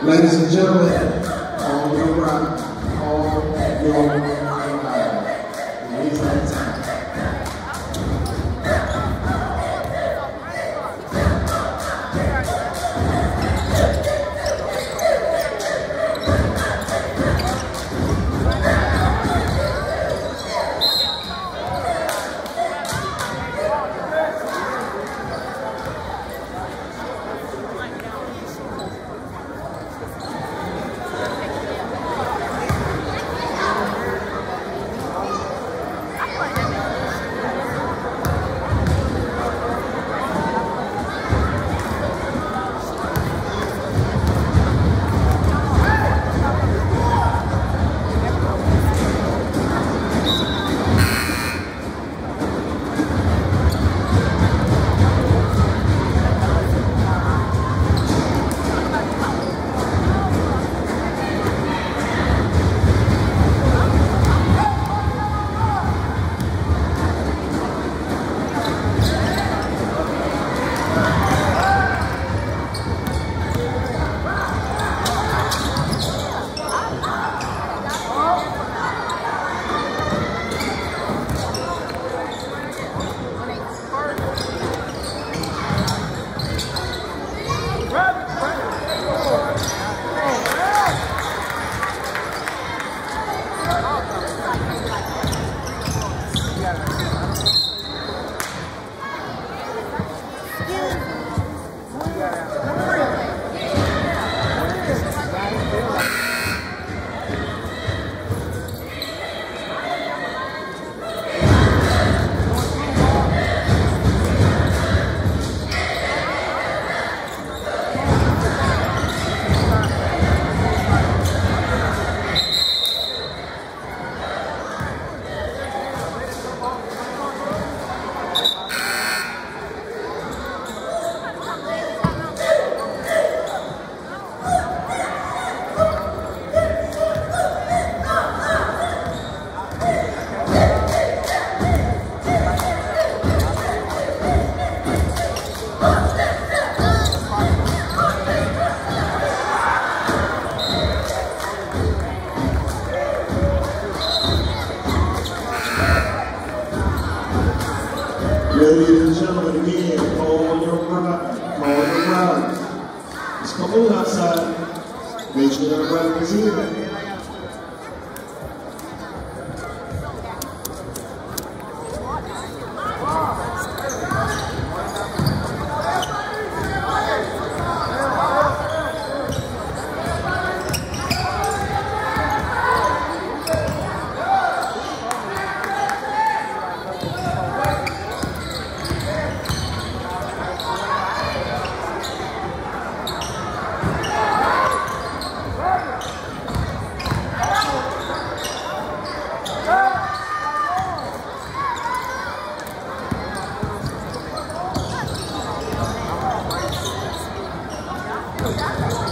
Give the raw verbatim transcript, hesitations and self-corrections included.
Ladies and gentlemen, all your rock, all your life, ladies and time. Ladies and gentlemen, again, hold your breath, hold your breath. It's cold outside. Make sure that breath is even. That's